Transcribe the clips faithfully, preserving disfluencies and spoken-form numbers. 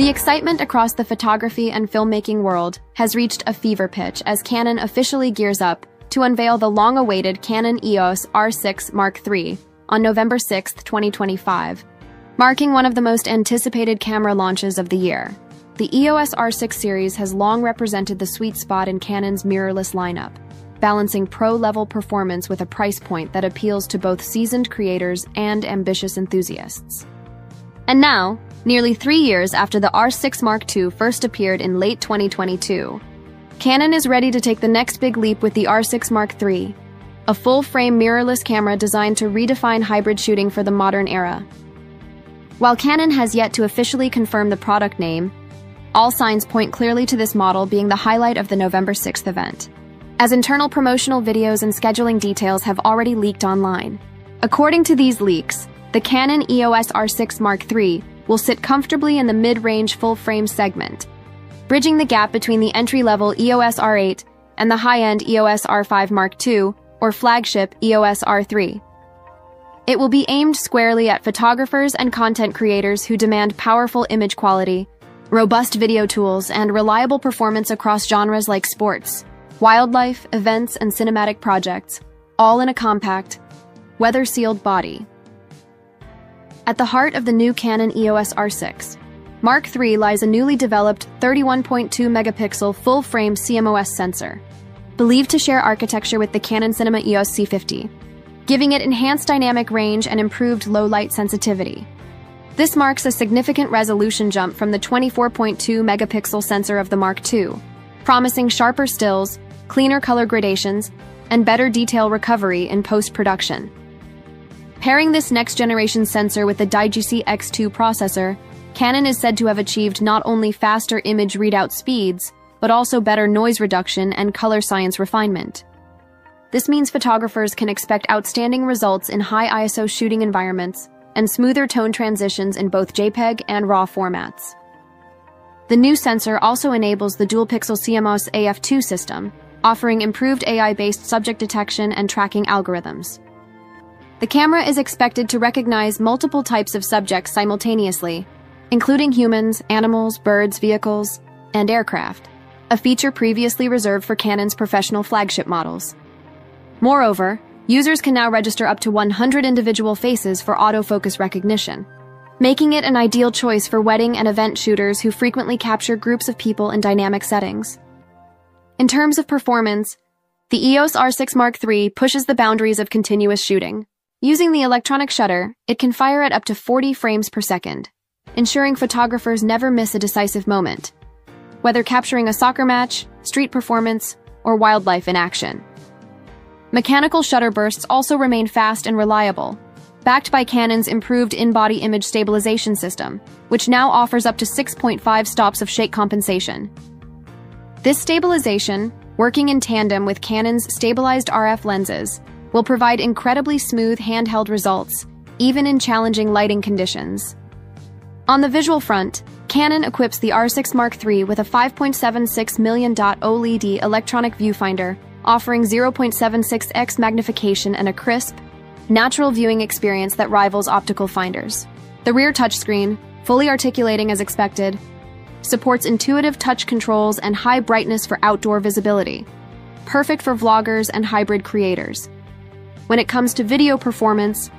The excitement across the photography and filmmaking world has reached a fever pitch as Canon officially gears up to unveil the long-awaited Canon E O S R six Mark three on November sixth, twenty twenty-five, marking one of the most anticipated camera launches of the year. The E O S R six series has long represented the sweet spot in Canon's mirrorless lineup, balancing pro-level performance with a price point that appeals to both seasoned creators and ambitious enthusiasts. And now, nearly three years after the R six Mark two first appeared in late twenty twenty-two, Canon is ready to take the next big leap with the R six Mark three, a full-frame mirrorless camera designed to redefine hybrid shooting for the modern era. While Canon has yet to officially confirm the product name, all signs point clearly to this model being the highlight of the November sixth event, as internal promotional videos and scheduling details have already leaked online. According to these leaks, the Canon E O S R six Mark three will sit comfortably in the mid-range full-frame segment, bridging the gap between the entry-level E O S R eight and the high-end E O S R five Mark two or flagship E O S R three. It will be aimed squarely at photographers and content creators who demand powerful image quality, robust video tools, and reliable performance across genres like sports, wildlife, events, and cinematic projects, all in a compact, weather-sealed body. At the heart of the new Canon E O S R six Mark three lies a newly developed thirty-one point two megapixel full-frame C M O S sensor, believed to share architecture with the Canon Cinema E O S C fifty, giving it enhanced dynamic range and improved low-light sensitivity. This marks a significant resolution jump from the twenty-four point two megapixel sensor of the Mark two, promising sharper stills, cleaner color gradations, and better detail recovery in post-production. Pairing this next-generation sensor with the DIGIC X two processor, Canon is said to have achieved not only faster image readout speeds, but also better noise reduction and color science refinement. This means photographers can expect outstanding results in high I S O shooting environments and smoother tone transitions in both JPEG and RAW formats. The new sensor also enables the Dual Pixel C M O S A F two system, offering improved A I-based subject detection and tracking algorithms. The camera is expected to recognize multiple types of subjects simultaneously, including humans, animals, birds, vehicles, and aircraft, a feature previously reserved for Canon's professional flagship models. Moreover, users can now register up to one hundred individual faces for autofocus recognition, making it an ideal choice for wedding and event shooters who frequently capture groups of people in dynamic settings. In terms of performance, the E O S R six Mark three pushes the boundaries of continuous shooting. Using the electronic shutter, it can fire at up to forty frames per second, ensuring photographers never miss a decisive moment, whether capturing a soccer match, street performance, or wildlife in action. Mechanical shutter bursts also remain fast and reliable, backed by Canon's improved in-body image stabilization system, which now offers up to six point five stops of shake compensation. This stabilization, working in tandem with Canon's stabilized R F lenses, will provide incredibly smooth handheld results, even in challenging lighting conditions. On the visual front, Canon equips the R six Mark three with a five point seven six million O L E D electronic viewfinder, offering zero point seven six x magnification and a crisp, natural viewing experience that rivals optical finders. The rear touchscreen, fully articulating as expected, supports intuitive touch controls and high brightness for outdoor visibility, perfect for vloggers and hybrid creators. When it comes to video performance,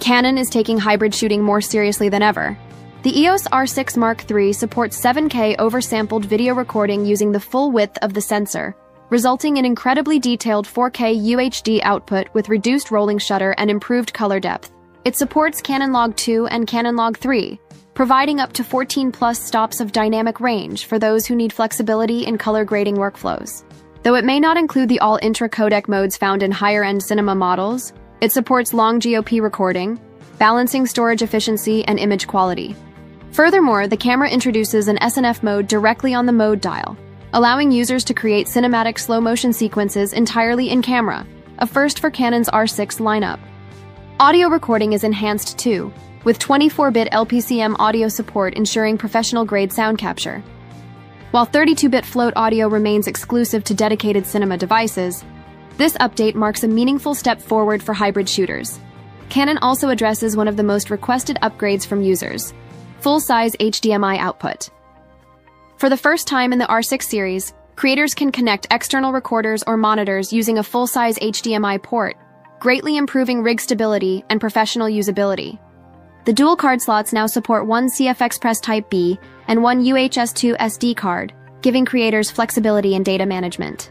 Canon is taking hybrid shooting more seriously than ever. The E O S R six Mark three supports seven K oversampled video recording using the full width of the sensor, resulting in incredibly detailed four K U H D output with reduced rolling shutter and improved color depth. It supports Canon Log two and Canon Log three, providing up to fourteen plus stops of dynamic range for those who need flexibility in color grading workflows. Though it may not include the all-intra codec modes found in higher-end cinema models, it supports long G O P recording, balancing storage efficiency and image quality. Furthermore, the camera introduces an S N F mode directly on the mode dial, allowing users to create cinematic slow-motion sequences entirely in camera, a first for Canon's R six lineup. Audio recording is enhanced too, with twenty-four bit L P C M audio support ensuring professional-grade sound capture. While thirty-two bit float audio remains exclusive to dedicated cinema devices, this update marks a meaningful step forward for hybrid shooters. Canon also addresses one of the most requested upgrades from users: full-size H D M I output. For the first time in the R six series, creators can connect external recorders or monitors using a full-size H D M I port, greatly improving rig stability and professional usability. The dual card slots now support one CFexpress Type B and one U H S two S D card, giving creators flexibility in data management.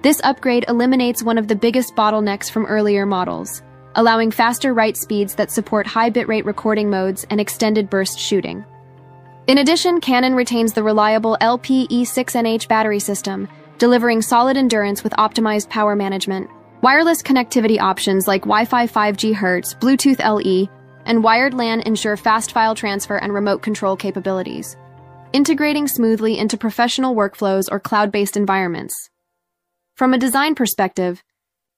This upgrade eliminates one of the biggest bottlenecks from earlier models, allowing faster write speeds that support high bitrate recording modes and extended burst shooting. In addition, Canon retains the reliable L P E six N H battery system, delivering solid endurance with optimized power management. Wireless connectivity options like Wi-Fi five gigahertz, Bluetooth L E, and wired LAN ensure fast file transfer and remote control capabilities, integrating smoothly into professional workflows or cloud-based environments. From a design perspective,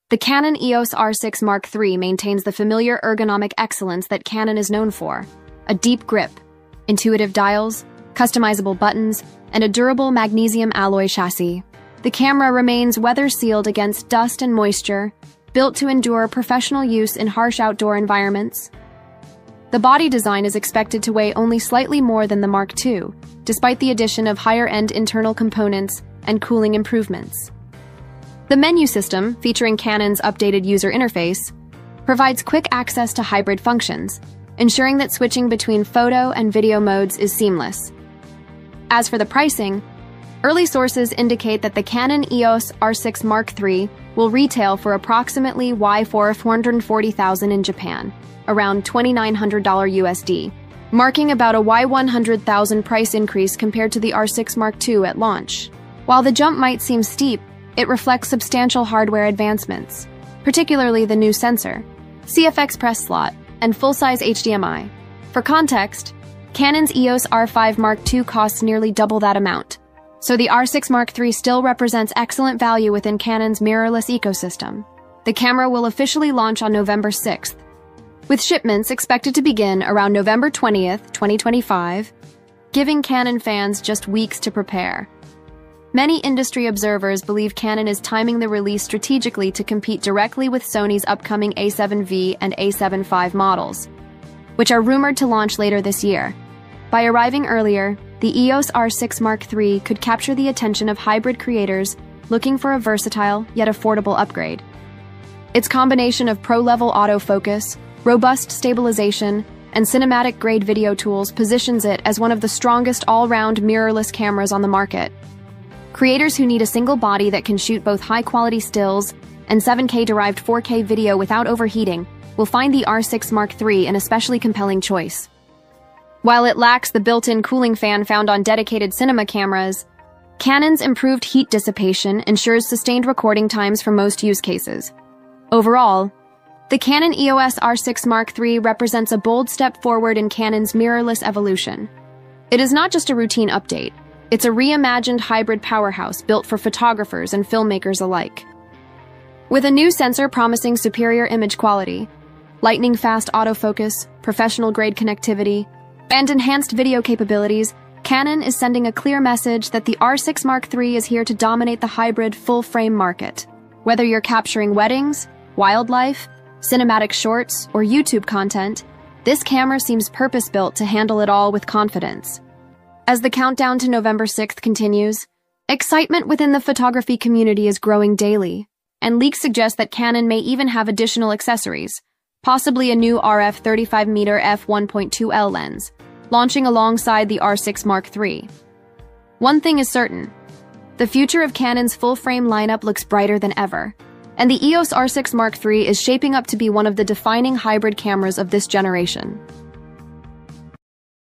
the Canon E O S R six Mark three maintains the familiar ergonomic excellence that Canon is known for: a deep grip, intuitive dials, customizable buttons, and a durable magnesium alloy chassis. The camera remains weather-sealed against dust and moisture, built to endure professional use in harsh outdoor environments. The body design is expected to weigh only slightly more than the Mark two, despite the addition of higher-end internal components and cooling improvements. The menu system, featuring Canon's updated user interface, provides quick access to hybrid functions, ensuring that switching between photo and video modes is seamless. As for the pricing, early sources indicate that the Canon E O S R six Mark three will retail for approximately four hundred forty thousand dollars in Japan, around twenty-nine hundred U S D, marking about a one hundred thousand dollars price increase compared to the R six Mark two at launch. While the jump might seem steep, it reflects substantial hardware advancements, particularly the new sensor, CFexpress slot, and full-size H D M I. For context, Canon's E O S R five Mark two costs nearly double that amount, so the R six Mark three still represents excellent value within Canon's mirrorless ecosystem. The camera will officially launch on November sixth, with shipments expected to begin around November twentieth, twenty twenty-five, giving Canon fans just weeks to prepare. Many industry observers believe Canon is timing the release strategically to compete directly with Sony's upcoming A seven V and A seven five models, which are rumored to launch later this year. By arriving earlier, the E O S R six Mark three could capture the attention of hybrid creators looking for a versatile yet affordable upgrade. Its combination of pro-level autofocus, robust stabilization, and cinematic-grade video tools positions it as one of the strongest all-round mirrorless cameras on the market. Creators who need a single body that can shoot both high-quality stills and seven K derived four K video without overheating will find the R six Mark three an especially compelling choice. While it lacks the built-in cooling fan found on dedicated cinema cameras, Canon's improved heat dissipation ensures sustained recording times for most use cases. Overall, the Canon E O S R six Mark three represents a bold step forward in Canon's mirrorless evolution. It is not just a routine update. It's a reimagined hybrid powerhouse built for photographers and filmmakers alike. With a new sensor promising superior image quality, lightning-fast autofocus, professional-grade connectivity, and enhanced video capabilities, Canon is sending a clear message that the R six Mark three is here to dominate the hybrid full-frame market. Whether you're capturing weddings, wildlife, cinematic shorts, or YouTube content, this camera seems purpose-built to handle it all with confidence. As the countdown to November sixth continues, excitement within the photography community is growing daily, and leaks suggest that Canon may even have additional accessories, possibly a new R F thirty-five millimeter f one point two L lens, launching alongside the R six Mark three. One thing is certain: the future of Canon's full-frame lineup looks brighter than ever, and the E O S R six Mark three is shaping up to be one of the defining hybrid cameras of this generation.